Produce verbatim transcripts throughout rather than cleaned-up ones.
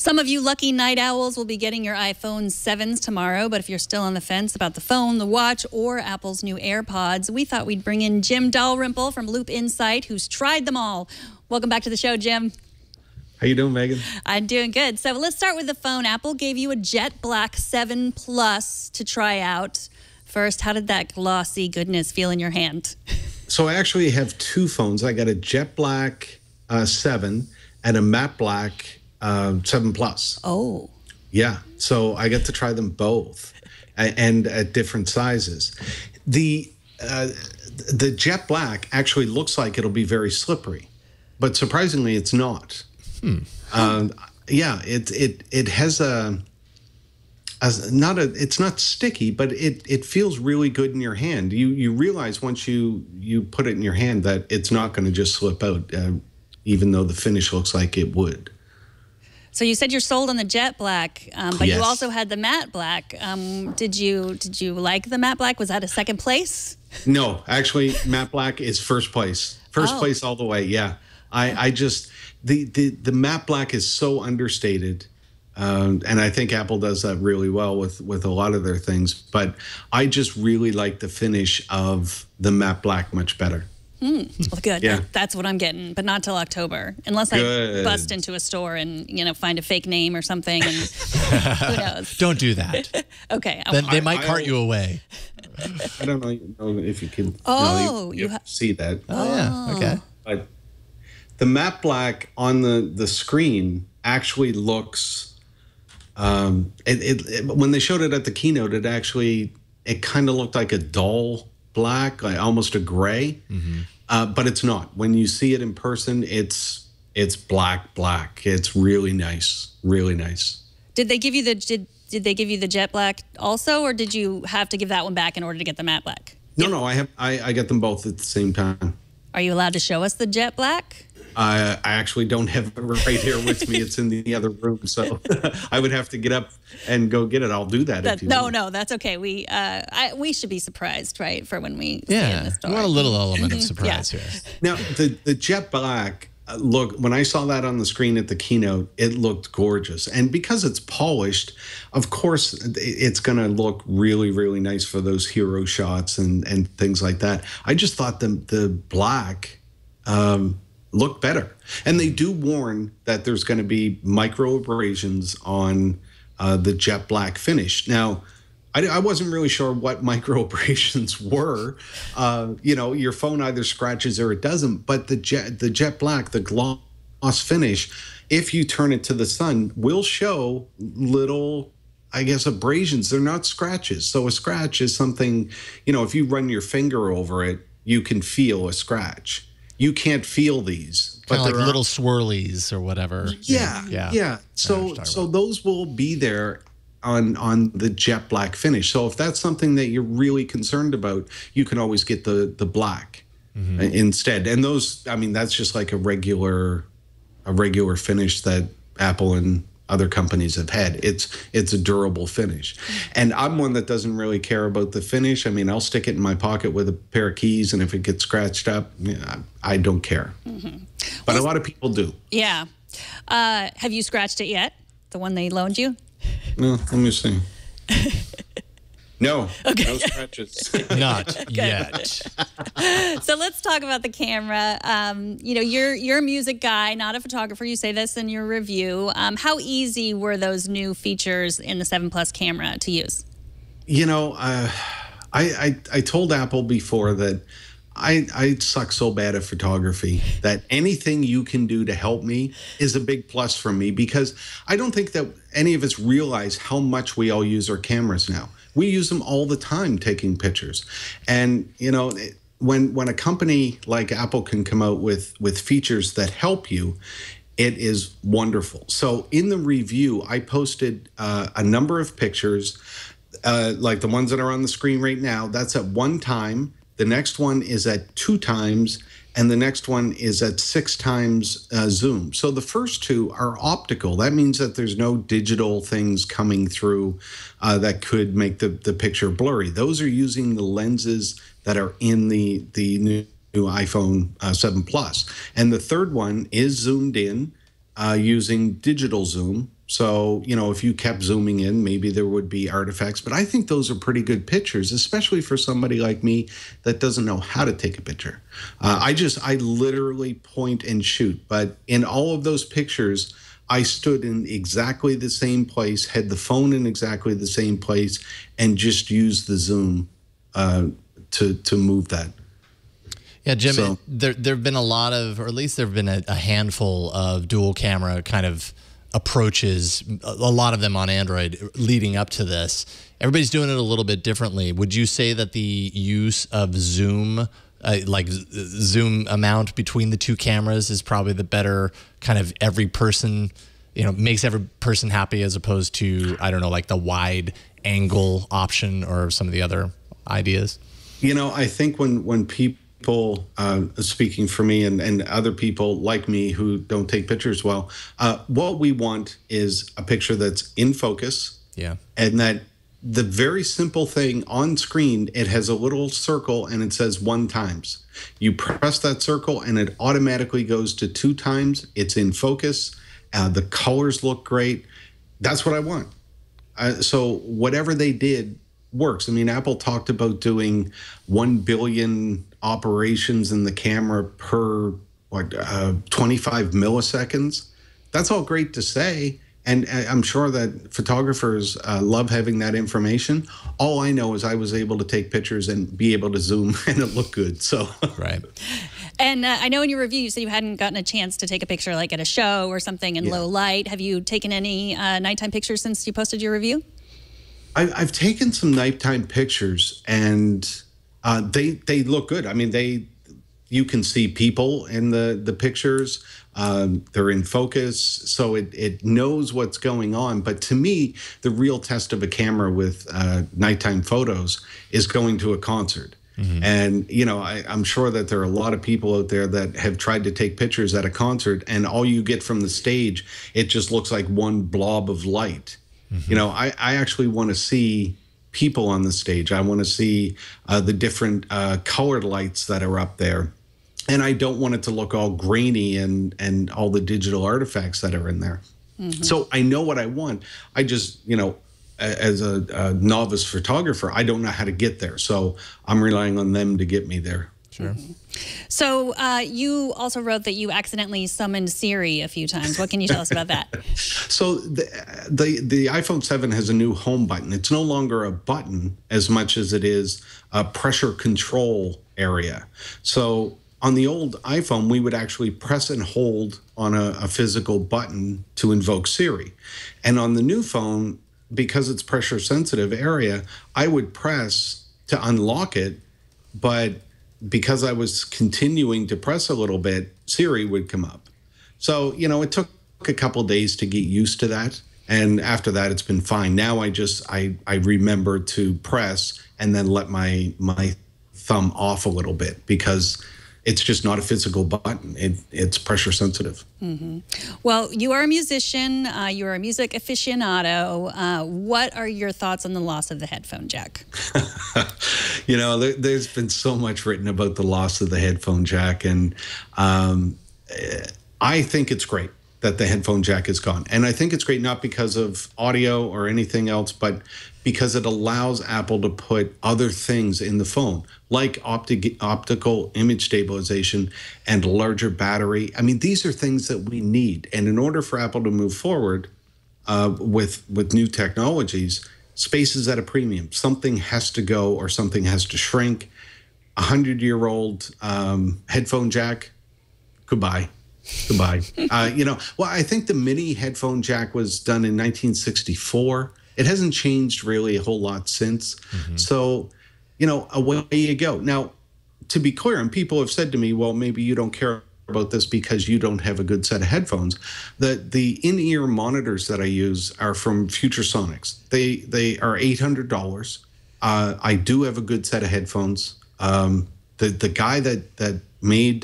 Some of you lucky night owls will be getting your iPhone sevens tomorrow, but if you're still on the fence about the phone, the watch, or Apple's new AirPods, we thought we'd bring in Jim Dalrymple from Loop Insight, who's tried them all. Welcome back to the show, Jim. How you doing, Megan? I'm doing good. So let's start with the phone. Apple gave you a jet-black seven Plus to try out. First, how did that glossy goodness feel in your hand? So I actually have two phones. I got a jet-black uh, seven and a matte-black uh, seven Plus. Oh. Yeah. So I got to try them both and at different sizes. The, uh, the jet-black actually looks like it'll be very slippery, but surprisingly, it's not. Hmm. Um, yeah, it it it has a, a not a it's not sticky, but it it feels really good in your hand. You you realize once you you put it in your hand that it's not going to just slip out, uh, even though the finish looks like it would. So you said you're sold on the jet black, um, but yes. You also had the matte black. Um, did you did you like the matte black? Was that a second place? No, actually, matte black is first place. First oh. place all the way. Yeah, I I just. The, the, the matte black is so understated, um, and I think Apple does that really well with, with a lot of their things, but I just really like the finish of the matte black much better. Mm. Well, good. Yeah. That's what I'm getting, but not till October, unless good. I bust into a store and you know find a fake name or something. And who knows? Don't do that. Okay. Then they might I, cart I, you away. I don't know if you can oh, no, you, you you see that. Oh, yeah. Okay. But, the matte black on the, the screen actually looks, um, it, it, it, when they showed it at the keynote, it actually, it kind of looked like a dull black, like almost a gray, mm-hmm. uh, but it's not. When you see it in person, it's it's black, black. It's really nice, really nice. Did they give you the, did, did they give you the jet black also, or did you have to give that one back in order to get the matte black? No, yeah. no, I, have, I, I get them both at the same time. Are you allowed to show us the jet black? Uh, I actually don't have it right here with me. It's in the other room, so I would have to get up and go get it. I'll do that. that if you no, want. no, that's okay. We uh, I, we should be surprised, right, for when we yeah. see it in the store. We want a little element of surprise yeah. here. Now, the the jet black uh, look. When I saw that on the screen at the keynote, it looked gorgeous, and because it's polished, of course, it's going to look really, really nice for those hero shots and and things like that. I just thought the the black. Um, look better. And they do warn that there's going to be micro abrasions on uh, the jet black finish. Now, I, I wasn't really sure what micro abrasions were. Uh, you know, your phone either scratches or it doesn't, but the jet, the jet black, the gloss finish, if you turn it to the sun, will show little, I guess, abrasions. They're not scratches. So a scratch is something, you know, if you run your finger over it, you can feel a scratch. You can't feel these, but like little swirlies or whatever. Yeah, yeah. yeah. So, so those will be there on on the jet black finish. So if that's something that you're really concerned about, you can always get the the black mm-hmm. instead. And those, I mean, that's just like a regular, a regular finish that Apple and other companies have had. It's it's a durable finish. And I'm one that doesn't really care about the finish. I mean, I'll stick it in my pocket with a pair of keys, and if it gets scratched up, you know, I don't care. Mm-hmm. But well, a lot of people do. Yeah. Uh, have you scratched it yet? The one they loaned you? No, let me see. No, okay. no scratches. Not yet. So let's talk about the camera. Um, you know, you're you're a music guy, not a photographer. You say this in your review. Um, how easy were those new features in the seven Plus camera to use? You know, uh, I, I I told Apple before that I I suck so bad at photography that anything you can do to help me is a big plus for me, because I don't think that any of us realize how much we all use our cameras now. We use them all the time taking pictures. And, you know, when when a company like Apple can come out with, with features that help you, it is wonderful. So in the review, I posted uh, a number of pictures, uh, like the ones that are on the screen right now. That's at one time. The next one is at two times. And the next one is at six times uh, zoom. So the first two are optical. That means that there's no digital things coming through uh, that could make the, the picture blurry. Those are using the lenses that are in the, the new, new iPhone uh, seven Plus. And the third one is zoomed in uh, using digital zoom. So, you know, if you kept zooming in, maybe there would be artifacts. But I think those are pretty good pictures, especially for somebody like me that doesn't know how to take a picture. Uh, I just, I literally point and shoot. But in all of those pictures, I stood in exactly the same place, had the phone in exactly the same place, and just used the zoom uh, to, to move that. Yeah, Jim, so, there there have been a lot of, or at least there have been a, a handful of dual camera kind of approaches, a lot of them on Android leading up to this. Everybody's doing it a little bit differently. Would you say that the use of zoom, uh, like zoom amount between the two cameras is probably the better kind of every person, you know, makes every person happy as opposed to, I don't know, like the wide angle option or some of the other ideas? You know, I think when, when people, People uh, speaking for me and, and other people like me who don't take pictures well, uh, what we want is a picture that's in focus. Yeah. And that the very simple thing on screen, it has a little circle and it says one times. You press that circle and it automatically goes to two times. It's in focus. Uh, the colors look great. That's what I want. Uh, so whatever they did works. I mean, Apple talked about doing one billion operations in the camera per what, uh, twenty-five milliseconds. That's all great to say. And I'm sure that photographers uh, love having that information. All I know is I was able to take pictures and be able to zoom and it looked good. So, right. And uh, I know in your review, you said you hadn't gotten a chance to take a picture like at a show or something in yeah. low light. Have you taken any uh, nighttime pictures since you posted your review? I, I've taken some nighttime pictures and Uh, they they look good. I mean, they you can see people in the the pictures. Um, they're in focus, so it it knows what's going on. But to me, the real test of a camera with uh, nighttime photos is going to a concert. Mm-hmm. And you know, I, I'm sure that there are a lot of people out there that have tried to take pictures at a concert, and all you get from the stage, it just looks like one blob of light. Mm-hmm. You know, I I actually want to see people on the stage. I want to see uh, the different uh, colored lights that are up there. And I don't want it to look all grainy and, and all the digital artifacts that are in there. Mm-hmm. So I know what I want. I just, you know, as a, a novice photographer, I don't know how to get there. So I'm relying on them to get me there. Sure. Mm-hmm. So uh, you also wrote that you accidentally summoned Siri a few times. What can you tell us about that? So the, the the iPhone seven has a new home button. It's no longer a button as much as it is a pressure control area. So on the old iPhone, we would actually press and hold on a, a physical button to invoke Siri. And on the new phone, because it's pressure sensitive area, I would press to unlock it, but because I was continuing to press a little bit, Siri would come up. So, you know, it took a couple of days to get used to that. And after that, it's been fine. Now I just, I, I remember to press and then let my, my thumb off a little bit because it's just not a physical button. It, it's pressure sensitive. Mm-hmm. Well, you are a musician. Uh, you are a music aficionado. Uh, what are your thoughts on the loss of the headphone jack? You know, there, there's been so much written about the loss of the headphone jack. And um, I think it's great that the headphone jack is gone. And I think it's great not because of audio or anything else, but because it allows Apple to put other things in the phone, like opti optical image stabilization and larger battery. I mean, these are things that we need. And in order for Apple to move forward uh, with, with new technologies, space is at a premium. Something has to go or something has to shrink. A hundred-year-old um, headphone jack, goodbye. Goodbye. Uh, you know, well, I think the mini headphone jack was done in nineteen sixty-four. It hasn't changed really a whole lot since. Mm-hmm. So, you know, away you go. Now, to be clear, and people have said to me, well, maybe you don't care about this because you don't have a good set of headphones. The, the in-ear monitors that I use are from Future Sonics. They, they are eight hundred dollars. Uh, I do have a good set of headphones. Um, the, the guy that, that made...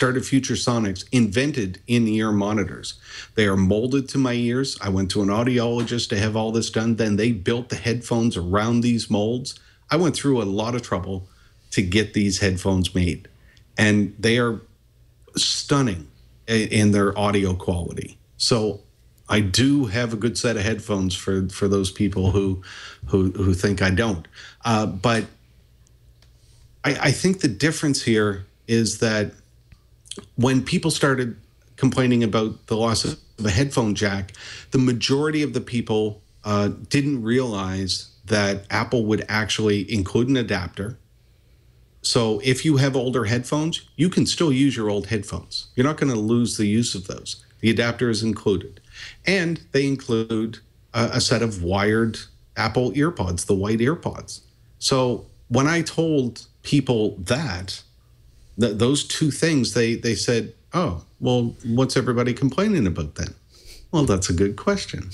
started Future Sonics, invented in-ear monitors. They are molded to my ears. I went to an audiologist to have all this done. Then they built the headphones around these molds. I went through a lot of trouble to get these headphones made. And they are stunning in their audio quality. So I do have a good set of headphones for for those people who who who think I don't. Uh, but I, I think the difference here is that when people started complaining about the loss of a headphone jack, the majority of the people uh, didn't realize that Apple would actually include an adapter. So if you have older headphones, you can still use your old headphones. You're not going to lose the use of those. The adapter is included. And they include a, a set of wired Apple AirPods, the white AirPods. So when I told people that, th those two things, they, they said, oh, well, what's everybody complaining about then? Well, that's a good question.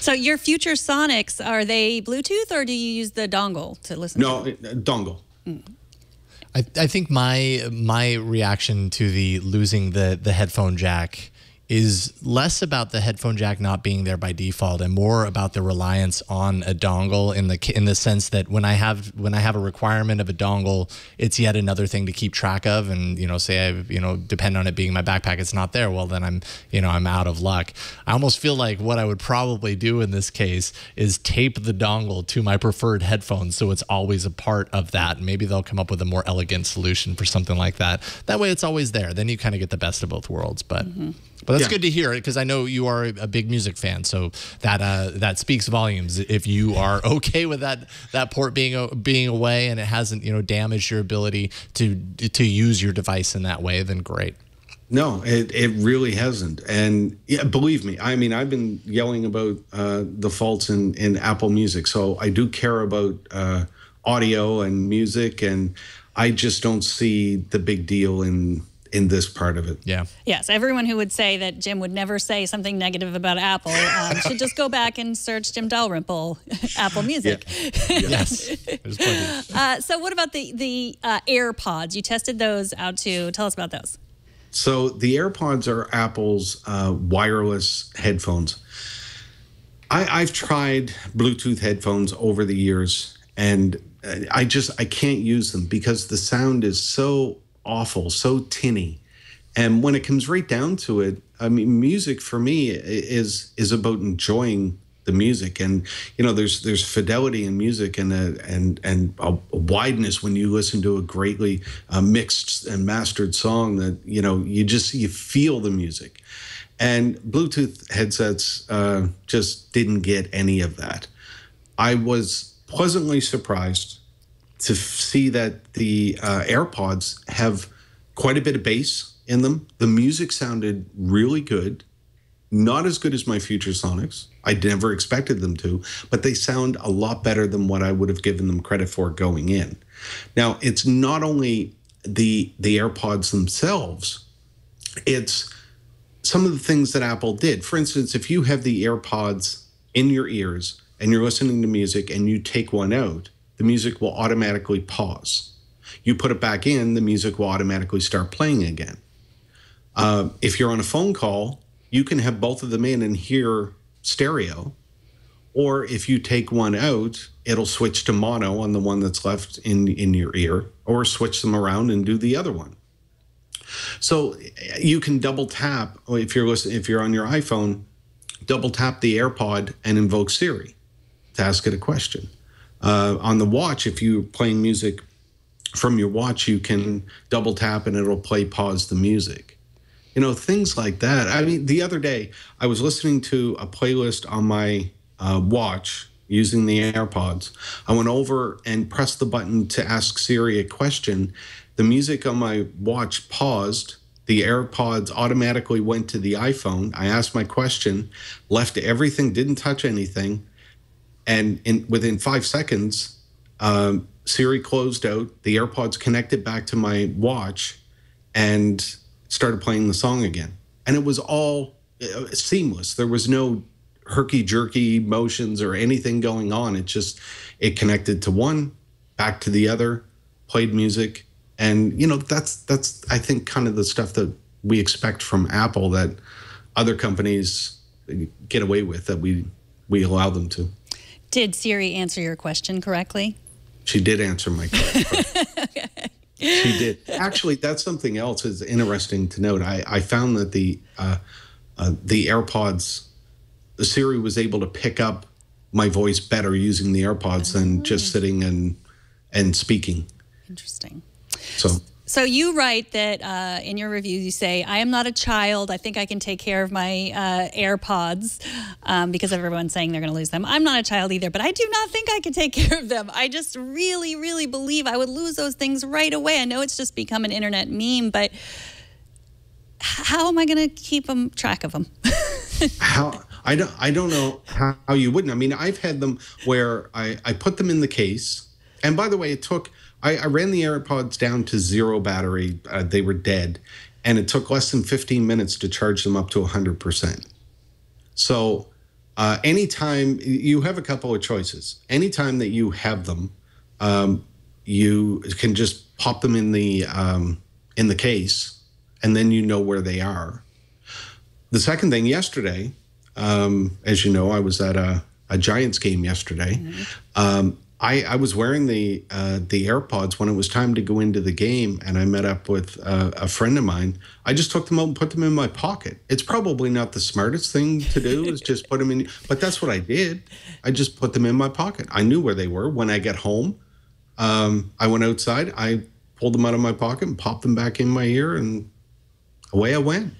So your Future Sonics, are they Bluetooth or do you use the dongle to listen no, to them? No, dongle. Mm. I, I think my my reaction to the losing the the headphone jack is less about the headphone jack not being there by default and more about the reliance on a dongle in the in the sense that when I have when I have a requirement of a dongle, it's yet another thing to keep track of. And, you know, say I, you know, depend on it being in my backpack, it's not there. Well, then I'm, you know, I'm out of luck. I almost feel like what I would probably do in this case is tape the dongle to my preferred headphones so it's always a part of that. Maybe they'll come up with a more elegant solution for something like that. That way it's always there. Then you kind of get the best of both worlds. But mm-hmm. But that's yeah. good to hear, because I know you are a big music fan, so that uh, that speaks volumes. If you are okay with that that port being being away and it hasn't, you know, damaged your ability to to use your device in that way, then great. No, it it really hasn't, and yeah, believe me, I mean, I've been yelling about uh, the faults in in Apple Music, so I do care about uh, audio and music, and I just don't see the big deal in. in this part of it. Yeah. Yes, everyone who would say that Jim would never say something negative about Apple um, should just go back and search Jim Dalrymple, Apple Music. Yeah. Yes. uh, so what about the, the uh, AirPods? You tested those out too. Tell us about those. So the AirPods are Apple's uh, wireless headphones. I, I've tried Bluetooth headphones over the years, and I just, I can't use them because the sound is so awful, so tinny. And when it comes right down to it, I mean, music for me is is about enjoying the music. And, you know, there's there's fidelity in music and a, and, and a wideness when you listen to a greatly uh, mixed and mastered song that, you know, you just, you feel the music. And Bluetooth headsets uh, just didn't get any of that. I was pleasantly surprised to see that the uh, AirPods have quite a bit of bass in them. The music sounded really good, not as good as my Future Sonics. I never expected them to, but they sound a lot better than what I would have given them credit for going in. Now, it's not only the, the AirPods themselves, it's some of the things that Apple did. For instance, if you have the AirPods in your ears and you're listening to music and you take one out, the music will automatically pause. You put it back in, the music will automatically start playing again. Uh, if you're on a phone call, you can have both of them in and hear stereo. Or if you take one out, it'll switch to mono on the one that's left in, in your ear, or switch them around and do the other one. So you can double tap, if you're listening, if you're on your iPhone, double tap the AirPod and invoke Siri to ask it a question. Uh, on the watch, if you're playing music from your watch, you can double tap and it'll play pause the music. You know, things like that. I mean, the other day I was listening to a playlist on my uh, watch using the AirPods. I went over and pressed the button to ask Siri a question. The music on my watch paused. The AirPods automatically went to the iPhone. I asked my question, left everything, didn't touch anything. And in, within five seconds, um, Siri closed out, the AirPods connected back to my watch and started playing the song again. And it was all uh, seamless. There was no herky-jerky motions or anything going on. It just, it connected to one, back to the other, played music. And, you know, that's, that's I think, kind of the stuff that we expect from Apple that other companies get away with, that we, we allow them to. Did Siri answer your question correctly? She did answer my question. Okay. She did. Actually, that's something else is interesting to note. I, I found that the uh, uh, the AirPods, the Siri was able to pick up my voice better using the AirPods oh. than just sitting and and speaking. Interesting. So. So you write that uh, in your review, you say, I am not a child. I think I can take care of my uh, AirPods um, because everyone's saying they're going to lose them. I'm not a child either, but I do not think I can take care of them. I just really, really believe I would lose those things right away. I know it's just become an internet meme, but how am I going to keep them, track of them? how I don't, I don't know how you wouldn't. I mean, I've had them where I, I put them in the case. And by the way, it took... I ran the AirPods down to zero battery. Uh, they were dead. And it took less than fifteen minutes to charge them up to one hundred percent. So uh, anytime you have a couple of choices, anytime that you have them, um, you can just pop them in the, um, in the case, and then you know where they are. The second thing, yesterday, um, as you know, I was at a, a Giants game yesterday. Mm-hmm. um, I, I was wearing the uh, the AirPods when it was time to go into the game, and I met up with uh, a friend of mine. I just took them out and put them in my pocket. It's probably not the smartest thing to do is just put them in, but that's what I did. I just put them in my pocket. I knew where they were. When I got home, um, I went outside, I pulled them out of my pocket and popped them back in my ear, and away I went.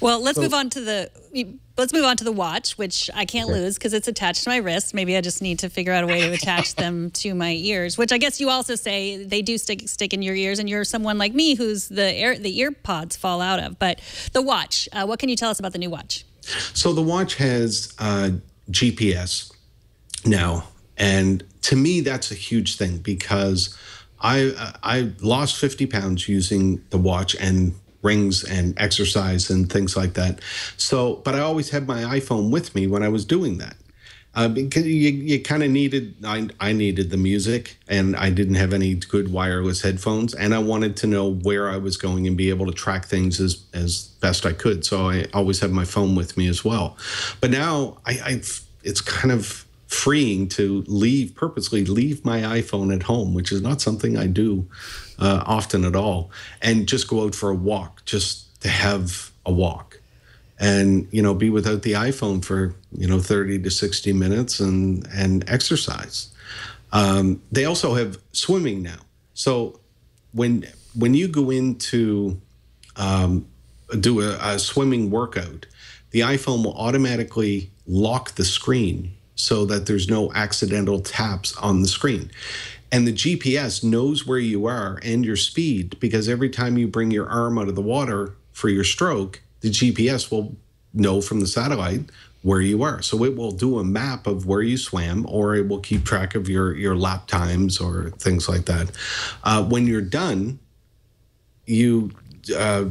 Well, let's so, move on to the let's move on to the watch, which I can't okay. lose because it's attached to my wrist. Maybe I just need to figure out a way to attach them to my ears, which I guess you also say they do stick stick in your ears, and you're someone like me who's the air the ear pods fall out of. But the watch, uh, what can you tell us about the new watch? So the watch has uh, G P S now, and to me that's a huge thing because I I lost fifty pounds using the watch and rings and exercise and things like that. So, but I always had my iPhone with me when I was doing that. Uh, because you, you kind of needed, I, I needed the music, and I didn't have any good wireless headphones, and I wanted to know where I was going and be able to track things as, as best I could. So I always had my phone with me as well. But now I, I it's kind of freeing to leave, purposely leave my iPhone at home, which is not something I do uh, often at all, and just go out for a walk, just to have a walk, and you know, be without the iPhone for you know thirty to sixty minutes and and exercise. Um, they also have swimming now, so when when you go into um, do a, a swimming workout, the iPhone will automatically lock the screen, so that there's no accidental taps on the screen. And the G P S knows where you are and your speed, because every time you bring your arm out of the water for your stroke, the G P S will know from the satellite where you are. So it will do a map of where you swam, or it will keep track of your, your lap times or things like that. Uh, when you're done, you uh,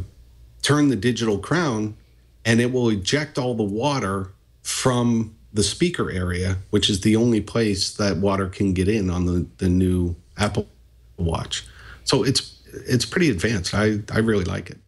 turn the digital crown and it will eject all the water from the speaker area, which is the only place that water can get in on the, the new Apple Watch. So it's it's pretty advanced. I, I really like it.